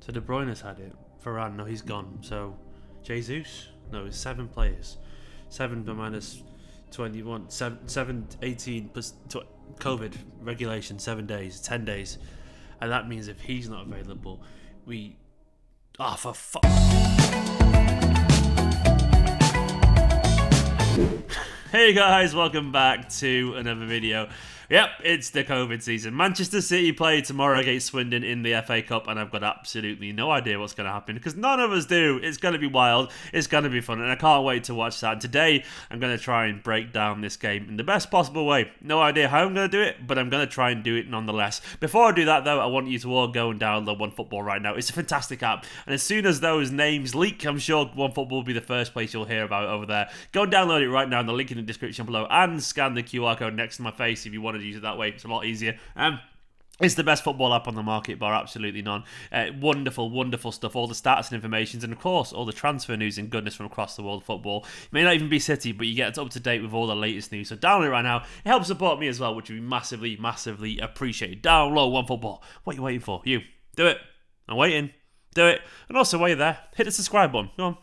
So De Bruyne's had it. Ferran, no, he's gone. So Jesus, no, it's 7 players. 7 minus 21. 7, 18 plus COVID regulation, 7 days, 10 days. And that means if he's not available, we... Ah, oh, for fuck. Hey guys, welcome back to another video. Yep, it's the COVID season. Manchester City play tomorrow against Swindon in the FA Cup, and I've got absolutely no idea what's going to happen because none of us do. It's going to be wild. It's going to be fun, and I can't wait to watch that. Today, I'm going to try and break down this game in the best possible way. No idea how I'm going to do it, but I'm going to try and do it nonetheless. Before I do that, though, I want you to all go and download OneFootball right now. It's a fantastic app, and as soon as those names leak, I'm sure OneFootball will be the first place you'll hear about it over there. Go and download it right now, and the link in the description below, and scan the QR code next to my face if you want to use it that way. It's a lot easier. It's the best football app on the market, bar absolutely none. Wonderful, wonderful stuff. All the stats and information, and of course, all the transfer news and goodness from across the world of football. It may not even be City, but you get up to date with all the latest news. So download it right now. It helps support me as well, which would be massively, massively appreciated. Download OneFootball. What are you waiting for? You. Do it. I'm waiting. Do it. And also, while you're there, hit the subscribe button. Go on.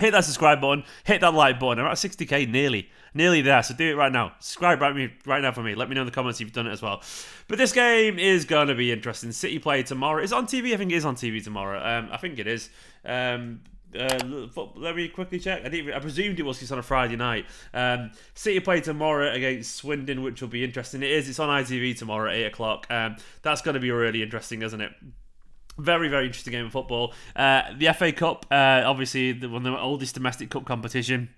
Hit that subscribe button, hit that like button. I'm at 60k nearly there, so do it right now. Subscribe right now for me. Let me know in the comments if you've done it as well. But this game is going to be interesting. City play tomorrow. It's on TV. I think it is on TV tomorrow. I think it is. Let me quickly check. I presumed it was because it's on a Friday night. City play tomorrow against Swindon, which will be interesting. It is. It's on ITV tomorrow at 8 o'clock. That's going to be really interesting, isn't it? Very, very interesting game of football. The FA Cup, obviously, one of the oldest domestic cup competition.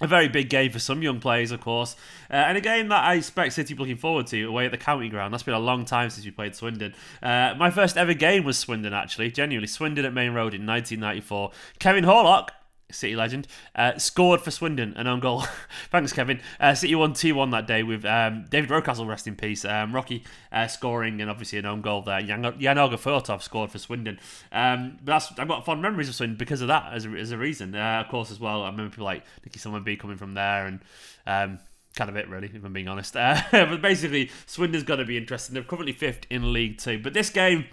A very big game for some young players, of course. And a game that I expect City looking forward to away at the County Ground. That's been a long time since we played Swindon. My first ever game was Swindon, actually. Genuinely, Swindon at Main Road in 1994. Kevin Horlock, City legend, scored for Swindon, an own goal. Thanks, Kevin. City won 2-1 that day with David Rocastle, rest in peace, Rocky scoring, and obviously an own goal there. Jan Olga Fjortov scored for Swindon. But I've got fond memories of Swindon because of that, as a reason. Of course, as well, I remember people like Nicky Summerby coming from there, and... kind of it, really, if I'm being honest. But basically, Swindon's got to be interesting. They're currently 5th in League Two. But this game,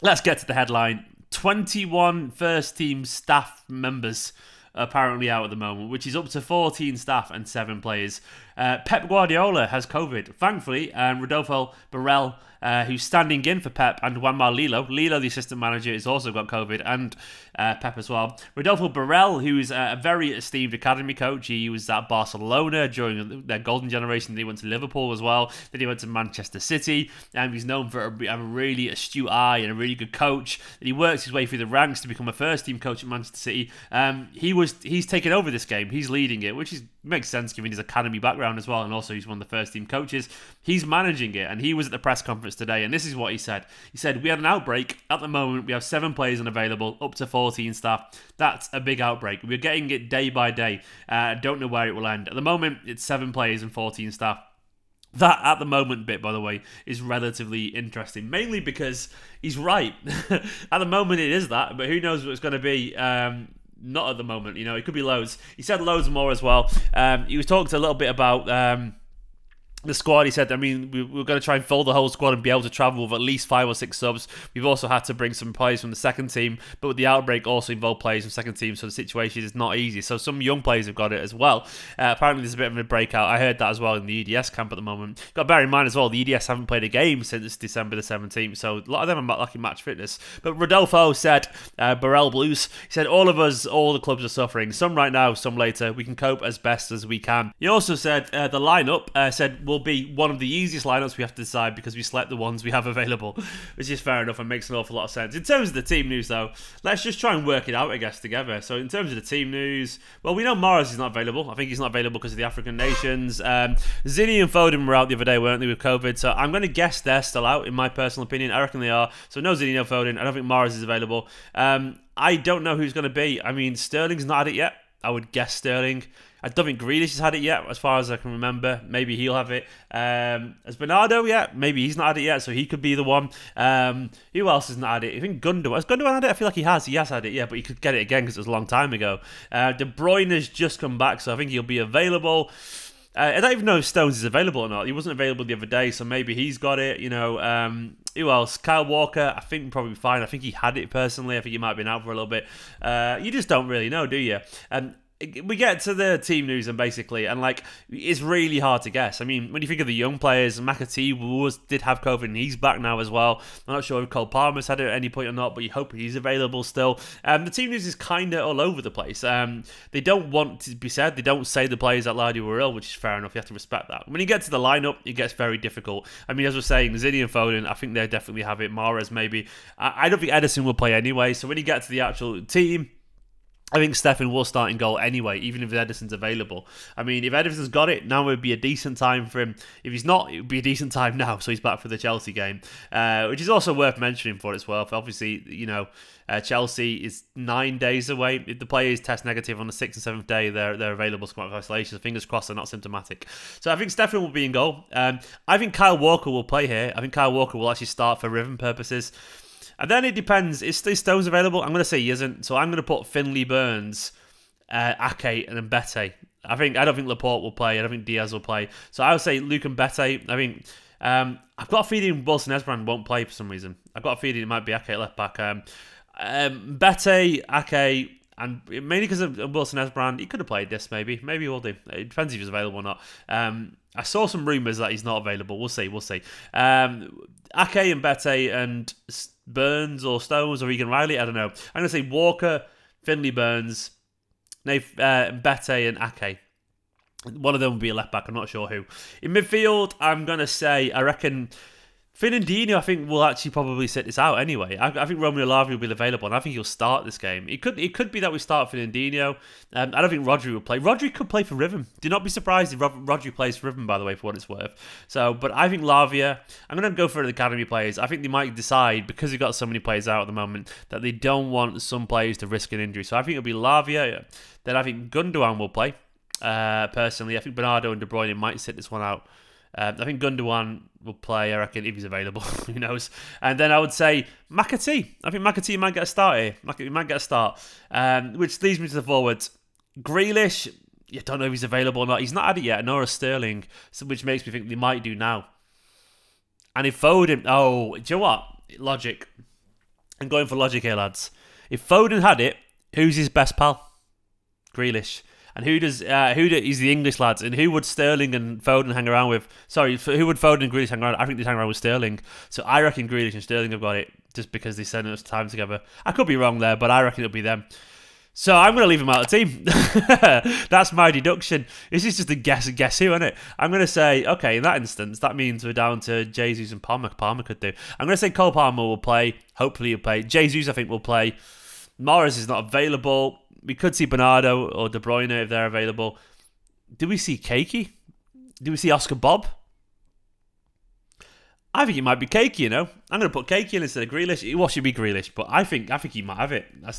let's get to the headline. 21 first-team staff members apparently out at the moment, which is up to 14 staff and 7 players. Pep Guardiola has COVID. Thankfully, Rodolfo Borrell, who's standing in for Pep, and Juanma Lilo, the assistant manager, has also got COVID, and Pep as well. Rodolfo Borrell, who is a very esteemed academy coach. He was at Barcelona during their golden generation. Then he went to Liverpool as well. Then he went to Manchester City. And he's known for a really astute eye and a really good coach. And he works his way through the ranks to become a first-team coach at Manchester City. He's taken over this game. He's leading it, which makes sense given his academy background as well, and also he's one of the first-team coaches. He's managing it, and he was at the press conference today, and this is what he said. He said, "We had an outbreak. At the moment, we have 7 players unavailable, up to 14 staff. That's a big outbreak. We're getting it day by day. Don't know where it will end. At the moment, it's 7 players and 14 staff." That, at the moment, bit, by the way, is relatively interesting, mainly because he's right. At the moment, it is that, but who knows what it's going to be. Not at the moment, you know, it could be loads. He said loads more as well. He was talking a little bit about... the squad, he said, I mean, we're going to try and fold the whole squad and be able to travel with at least 5 or 6 subs. We've also had to bring some players from the second team, but with the outbreak also involved players from second team, so the situation is not easy. So some young players have got it as well. Apparently there's a bit of a breakout. I heard that as well in the EDS camp at the moment. You've got to bear in mind as well, the EDS haven't played a game since December the 17th, so a lot of them are lacking match fitness. But Rodolfo said, Borrell Blues, he said, all of us, all the clubs are suffering. Some right now, some later. We can cope as best as we can. He also said the lineup said, will be one of the easiest lineups we have to decide because we select the ones we have available, which is fair enough and makes an awful lot of sense. In terms of the team news, though, let's just try and work it out, I guess, together. So in terms of the team news, well, we know Morris is not available. I think he's not available because of the African nations. Zinni and Foden were out the other day, weren't they, with COVID? So I'm going to guess they're still out, in my personal opinion. I reckon they are. So no Zinni, no Foden. I don't think Morris is available. I don't know who's going to be. I mean, Sterling's not had it yet. I would guess Sterling. I don't think Grealish has had it yet, as far as I can remember. Maybe he'll have it. Has Bernardo yet? Maybe he's not had it yet, so he could be the one. Who else has not had it? I think Gundogan. Has Gundogan had it? I feel like he has. He has had it, yeah, but he could get it again because it was a long time ago. De Bruyne has just come back, so I think he'll be available. I don't even know if Stones is available or not. He wasn't available the other day, so maybe he's got it. You know, who else? Kyle Walker, I think probably fine. I think he had it personally. I think he might have been out for a little bit. You just don't really know, do you? We get to the team news and basically, and like, it's really hard to guess. I mean, when you think of the young players, McAtee did have COVID and he's back now as well. I'm not sure if Cole Palmer's had it at any point or not, but you hope he's available still. The team news is kind of all over the place. They don't want to be said. They don't say the players out loud who were ill, which is fair enough. You have to respect that. When you get to the lineup, it gets very difficult. I mean, as we're saying, Zinni and Foden, I think they definitely have it. Morris, maybe. I don't think Ederson will play anyway. So when you get to the actual team, I think Stefan will start in goal anyway, even if Ederson's available. I mean, if Ederson's got it, now would be a decent time for him. If he's not, it would be a decent time now, so he's back for the Chelsea game, which is also worth mentioning for its worth. Obviously, you know, Chelsea is 9 days away. If the players test negative on the 6th and 7th day, they're available to come out of isolation. Fingers crossed they're not symptomatic. So I think Stefan will be in goal. I think Kyle Walker will play here. I think Kyle Walker will actually start for rhythm purposes. And then it depends. Is Stones available? I'm going to say he isn't. So I'm going to put Finley, Burns, Ake, and then Bette. I don't think Laporte will play. I don't think Diaz will play. So I would say Luke and Bette. I think I've got a feeling Wilson Esbrand won't play for some reason. I've got a feeling it might be Ake left back. Bette, Ake, and mainly because of Wilson Esbrand, he could have played this maybe. Maybe he will do. It depends if he's available or not. I saw some rumours that he's not available. We'll see. We'll see. Ake and Bette and Burns or Stones or Egan-Riley, I don't know. I'm going to say Walker, Finley, Burns, Bette and Ake. One of them will be a left-back, I'm not sure who. In midfield, I'm going to say, I reckon Fernandinho, I think, will actually probably sit this out anyway. I think Romelu Lavia will be available, and I think he'll start this game. It could be that we start Fernandinho. I don't think Rodri will play. Rodri could play for Riven. Do not be surprised if Rodri plays for Riven, by the way, for what it's worth. So, but I think Lavia, I'm going to go for the academy players. I think they might decide, because they've got so many players out at the moment, that they don't want some players to risk an injury. So I think it'll be Lavia. Then I think Gundogan will play. Personally, I think Bernardo and De Bruyne might sit this one out. I think Gundogan will play, I reckon, if he's available. Who knows? And then I would say McAtee. I think McAtee might get a start here. McAtee might get a start. Which leads me to the forwards. Grealish, you don't know if he's available or not. He's not had it yet, nor a Sterling, which makes me think they might do now. And if Foden... Oh, do you know what? Logic. I'm going for logic here, lads. If Foden had it, who's his best pal? Grealish. And he's the English lads, and who would Sterling and Foden hang around with? Sorry, who would Foden and Grealish hang around? I think they hang around with Sterling. So I reckon Grealish and Sterling have got it just because they spend us time together. I could be wrong there, but I reckon it'll be them. So I'm going to leave him out of the team. That's my deduction. This is just a guess who, isn't it? I'm going to say, okay, in that instance, that means we're down to Jesus and Palmer. Palmer could do. I'm going to say Cole Palmer will play. Hopefully he'll play. Jesus, I think, will play. Morris is not available. We could see Bernardo or De Bruyne if they're available. Do we see Cakey? Do we see Oscar Bobb? I think it might be Cakey, you know. I'm going to put Cakey in instead of Grealish. It should be Grealish, but I think he might have it. I'm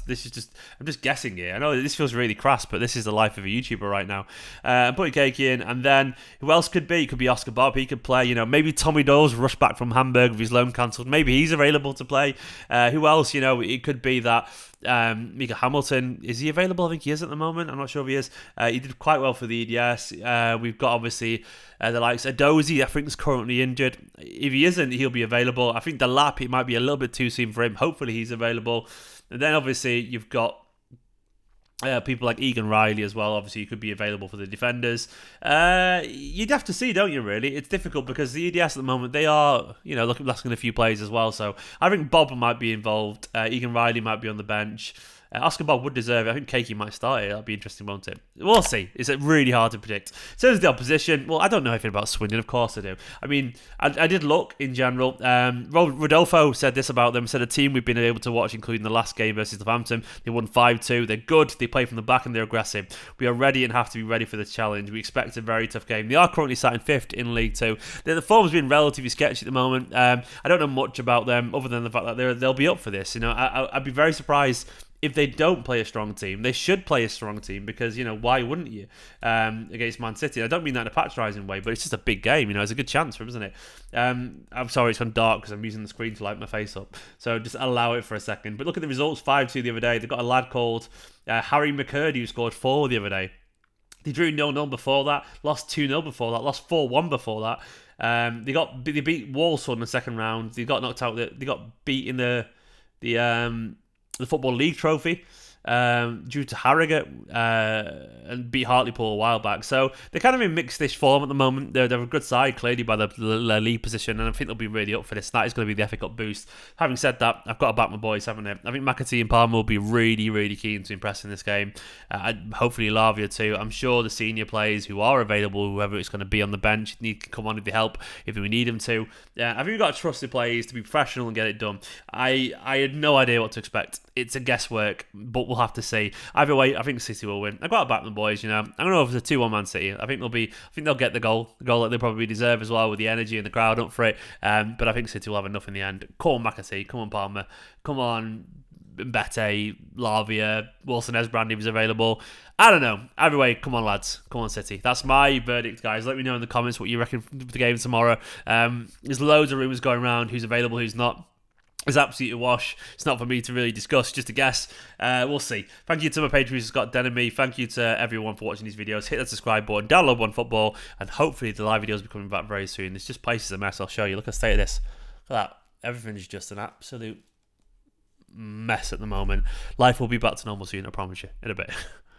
just guessing here. I know this feels really crass, but this is the life of a YouTuber right now. I'm putting Cakey in, and then who else could be? It could be Oscar Bobb. He could play, you know. Maybe Tommy Doyle's rushed back from Hamburg with his loan cancelled. Maybe he's available to play. Who else? You know, it could be that... Mika Hamilton, is he available? I think he is at the moment. I'm not sure if he is. He did quite well for the EDS. We've got obviously the likes of Dozy, I think, is currently injured. If he isn't, he'll be available. I think the lap, it might be a little bit too soon for him. Hopefully he's available. And then obviously you've got people like Egan-Riley as well. Obviously he could be available for the defenders. You'd have to see, don't you, really? It's difficult because the EDS at the moment, they are, you know, lacking a few players as well. So I think Bob might be involved. Egan-Riley might be on the bench. Oscar Bobb would deserve it. I think Cakey might start it. That'll be interesting, won't it? We'll see. It's really hard to predict. So there's the opposition. Well, I don't know anything about Swindon. Of course I do. I mean, I did look in general. Rodolfo said this about them. Said a team we've been able to watch, including the last game versus Southampton. They won 5-2. They're good. They play from the back and they're aggressive. We are ready and have to be ready for the challenge. We expect a very tough game. They are currently sat in 5th in League Two. The form's been relatively sketchy at the moment. I don't know much about them other than the fact that they'll be up for this. You know, I'd be very surprised if they don't play a strong team. They should play a strong team because, you know, why wouldn't you against Man City? I don't mean that in a patronising way, but it's just a big game, you know. It's a good chance for them, isn't it? I'm sorry, it's gone dark because I'm using the screen to light my face up. So just allow it for a second. But look at the results, 5-2 the other day. They've got a lad called Harry McCurdy who scored 4 the other day. They drew 0-0 before that, lost 2-0 before that, lost 4-1 before that. They beat Walsall in the second round. They got knocked out. They got beat in the Football League Trophy due to Harrogate, and beat Hartlepool a while back. So they're kind of in mixed-ish form at the moment. They're a good side, clearly, by the league position, and I think they'll be really up for this. That is going to be the FA Cup boost. Having said that, I've got to back my boys, haven't I? I think McAtee and Palmer will be really, really keen to impress in this game. Hopefully Lavia too. I'm sure the senior players who are available, whoever it's going to be on the bench, need to come on if they help, if we need them to. I think we've got to trust the players to be professional and get it done. I had no idea what to expect. It's a guesswork, but we'll have to see. Either way, I think City will win. I've got to back the boys, you know. I'm going to go for the 2-1 Man City. I think they'll get the goal that they probably deserve as well, with the energy and the crowd up for it. But I think City will have enough in the end. Come on, McAtee. Come on, Palmer. Come on, Bette, Lavia, Wilson Esbrand, if he's available. I don't know. Either way, come on, lads. Come on, City. That's my verdict, guys. Let me know in the comments what you reckon for the game tomorrow. There's loads of rumours going around, who's available, who's not. It's absolutely a wash. It's not for me to really discuss, just a guess. We'll see. Thank you to my Patreon, Scott Denemy. Thank you to everyone for watching these videos. Hit that subscribe button, download OneFootball, and hopefully the live videos will be coming back very soon. This just place is a mess, I'll show you. Look at the state of this. Look at that. Everything's just an absolute mess at the moment. Life will be back to normal soon, I promise you, in a bit.